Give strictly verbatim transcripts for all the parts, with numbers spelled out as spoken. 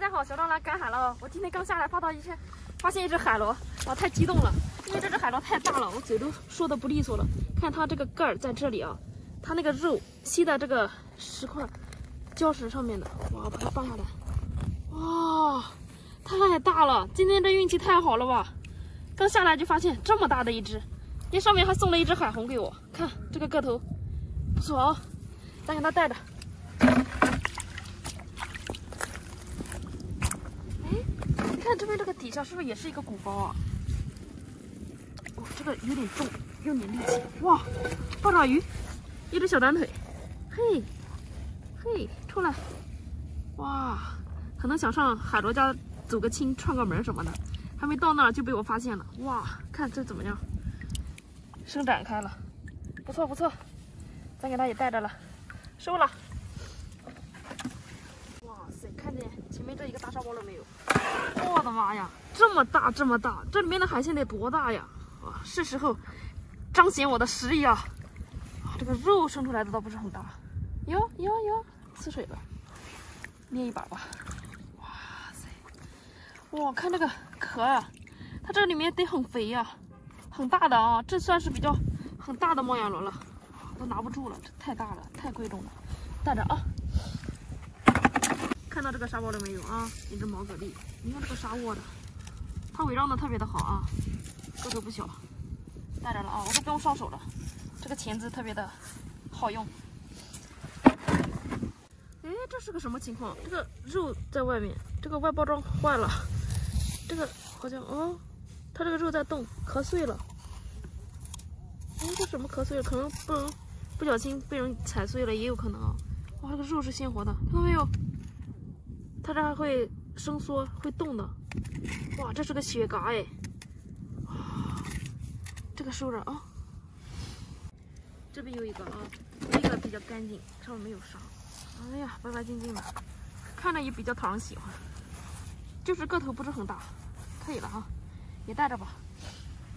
大家好，小张来赶海了。我今天刚下来发到一圈，发现一只海螺，啊，太激动了，因为这只海螺太大了，我嘴都说的不利索了。看它这个盖儿在这里啊，它那个肉吸在这个石块、礁石上面的，哇，把它扒下来，哇，太大了！今天这运气太好了吧？刚下来就发现这么大的一只，因为上面还送了一只海虹给我，看这个个头，不错啊，咱给它带着。 看这边这个底下是不是也是一个鼓包啊？哦，这个有点重，用点力气。哇，爆炸鱼，一只小短腿，嘿，嘿，出来！哇，可能想上海螺家走个亲、串个门什么的，还没到那儿就被我发现了。哇，看这怎么样？伸展开了，不错不错，咱给它也带着了，收了。 看见前面这一个大沙包了没有？我的妈呀，这么大这么大，这里面的海鲜得多大呀！啊，是时候彰显我的实力啊！啊，这个肉生出来的倒不是很大。哟哟哟，吃水了，捏一把吧。哇塞，哇，看这个壳呀、啊，它这里面得很肥呀、啊，很大的啊，这算是比较很大的猫眼螺了，都拿不住了，这太大了，太贵重了，带着啊。 看到这个沙窝了没有啊？一只毛蛤蜊，你看这个沙窝的，它围绕的特别的好啊，个头不小，带着了啊，我都不用上手了，这个钳子特别的好用。哎，这是个什么情况？这个肉在外面，这个外包装坏了，这个好像哦，它这个肉在动，壳碎了。哎，这什么壳碎了？可能不能不小心被人踩碎了，也有可能啊。哇，这个肉是鲜活的，看到没有？ 它这还会伸缩，会动的。哇，这是个雪蛤哎！哇，这个收着啊。这边有一个啊，这个比较干净，上面没有沙。哎呀，白白净净的，看着也比较讨人喜欢。就是个头不是很大，可以了啊，也带着吧。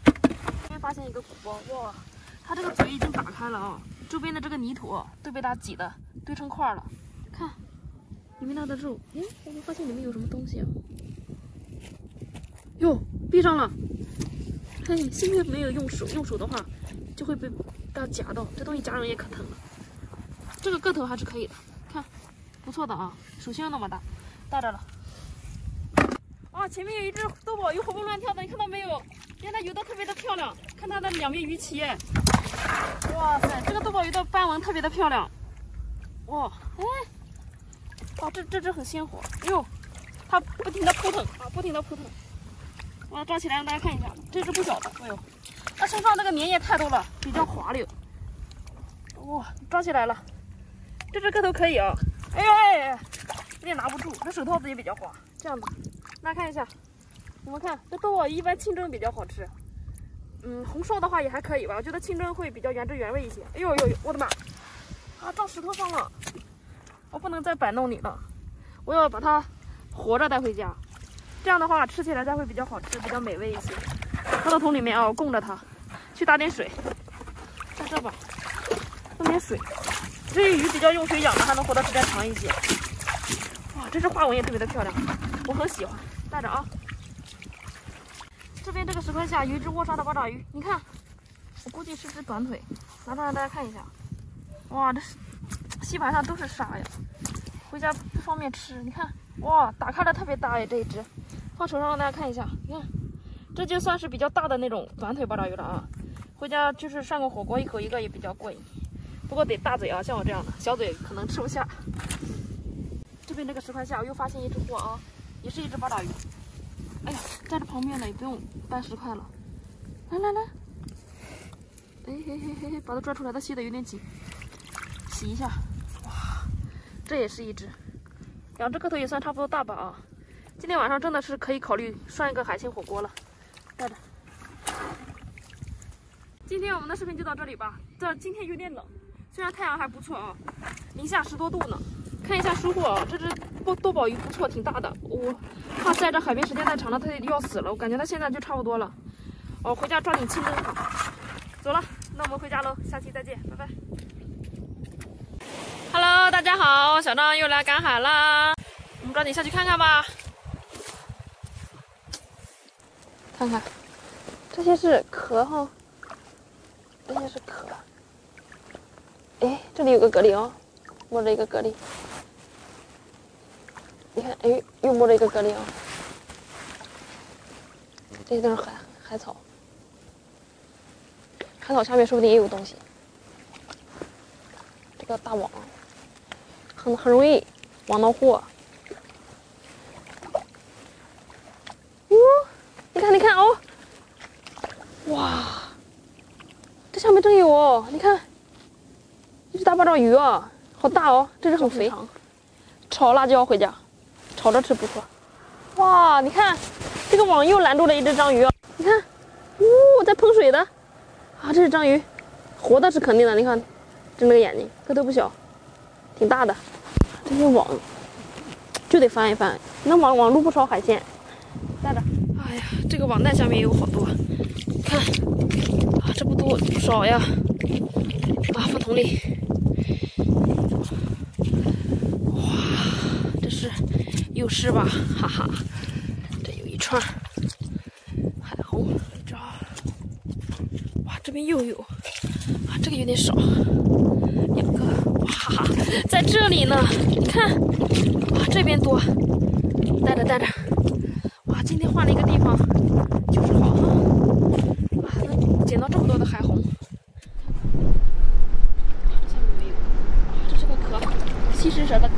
这边发现一个鼓包，哇，它这个嘴已经打开了啊，周边的这个泥土都被它挤的堆成块了，看。 里面它的肉，哎，我们发现里面有什么东西啊？哟，闭上了。嘿，幸亏没有用手，用手的话就会被它夹到，这东西夹人也可疼了。这个个头还是可以的，看，不错的啊，手心那么大，带着了。啊，前面有一只多宝鱼活蹦乱跳的，你看到没有？你看它游得特别的漂亮，看它的两面鱼鳍。哇塞，这个多宝鱼的斑纹特别的漂亮。哇，哎。 哇、啊，这这只很鲜活，哟，它不停的扑腾啊，不停的扑腾。我要抓起来让大家看一下，这只不小的，哎呦，它身上那个粘液太多了，比较滑溜。哇，抓起来了，这只个头可以啊，哎呦哎呦，有点拿不住，这手套子也比较滑。这样子，大家看一下，你们看，这多宝鱼一般清蒸比较好吃，嗯，红烧的话也还可以吧，我觉得清蒸会比较原汁原味一些。哎呦呦呦，我的妈，啊，撞石头上了。 我不能再摆弄你了，我要把它活着带回家，这样的话吃起来才会比较好吃，比较美味一些。放到桶里面啊，我供着它。去打点水，在这吧，弄点水。这些鱼比较用水养的，还能活的时间长一些。哇，这只花纹也特别的漂亮，我很喜欢。带着啊。这边这个石块下有一只卧沙的八爪鱼，你看，我估计是只短腿，拿上来大家看一下。哇，这是。 吸盘上都是沙呀，回家不方便吃。你看，哇，打开了特别大呀，这一只，放手上让大家看一下。你看，这就算是比较大的那种短腿八爪鱼了啊。回家就是涮个火锅，一口一个也比较过瘾。不过得大嘴啊，像我这样的小嘴可能吃不下。这边这个石块下我又发现一只货啊，也是一只八爪鱼。哎呀，在这旁边呢，也不用搬石块了。来来来，哎嘿嘿嘿嘿，把它抓出来，它吸的有点紧。 洗一下，哇，这也是一只，两只个头也算差不多大吧啊！今天晚上真的是可以考虑涮一个海鲜火锅了，带着。今天我们的视频就到这里吧。这今天有点冷，虽然太阳还不错啊，零下十多度呢。看一下收获啊，这只多多宝鱼不错，挺大的。我怕晒着海边时间太长了，它要死了。我感觉它现在就差不多了。哦，回家抓紧清蒸它。走了，那我们回家喽，下期再见，拜拜。 Hello， 大家好，小张又来赶海啦。我们抓紧下去看看吧。看看，这些是壳哈，这些是壳。哎，这里有个蛤蜊哦，摸着一个蛤蜊。你看，哎，又摸着一个蛤蜊哦。这些都是海海草，海草下面说不定也有东西。这个大网，很很容易网到货。哟、嗯，你看，你看哦，哇，这下面真有哦！你看，一只大八爪鱼啊，好大哦，这只很肥，炒辣椒回家，炒着吃不错。哇，你看。 这个网又拦住了一只章鱼啊！你看，呜、哦，在喷水的，啊，这是章鱼，活的是肯定的。你看，睁着个眼睛，个头不小，挺大的。这些网就得翻一翻，那网网路不少海鲜。带着，哎呀，这个网袋下面也有好多，看，啊，这不多不少呀，啊，放桶里。哇，这是幼狮吧？哈哈。 串海虹，这哇，这边又有啊，这个有点少，两个哇，在这里呢，你看啊，这边多，带着带着，哇，今天换了一个地方，就是好啊，能捡到这么多的海虹，下面没有，啊，这是个壳，吸食蛇的壳。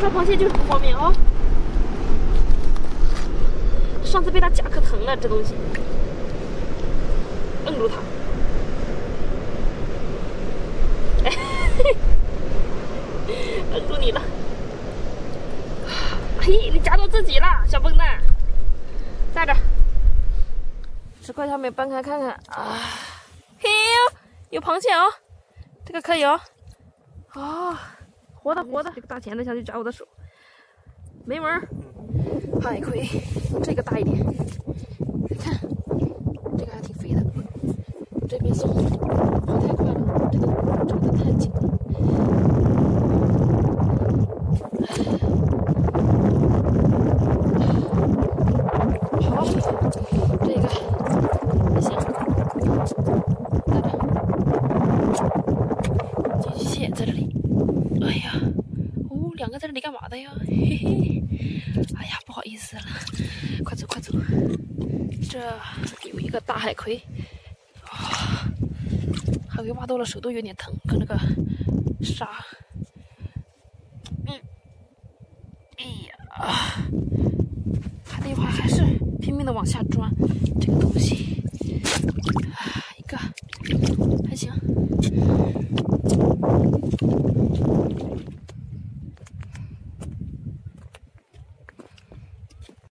抓螃蟹就是不方便啊、哦！上次被它夹可疼了，这东西摁住它。哎，摁住你了！嘿，你夹到自己了，小笨蛋！带着，石块下面搬开看看啊！嘿呦，有螃蟹啊、哦，这个可以哦。哦。 活的活的，这个大钳子想去夹我的手，没门儿！海葵，这个大一点，看，这个还挺肥的。这边松，太快了，这个抓的太紧了。好，这个行，大胆，寄居蟹在这里。 哎呀，哦，两个在这里干嘛的呀？嘿嘿，哎呀，不好意思了，快走快走，这有一个大海葵，啊、哦，海葵挖到了手都有点疼，跟那个沙，嗯，哎呀，还得一会儿还是拼命的往下钻，这个东西。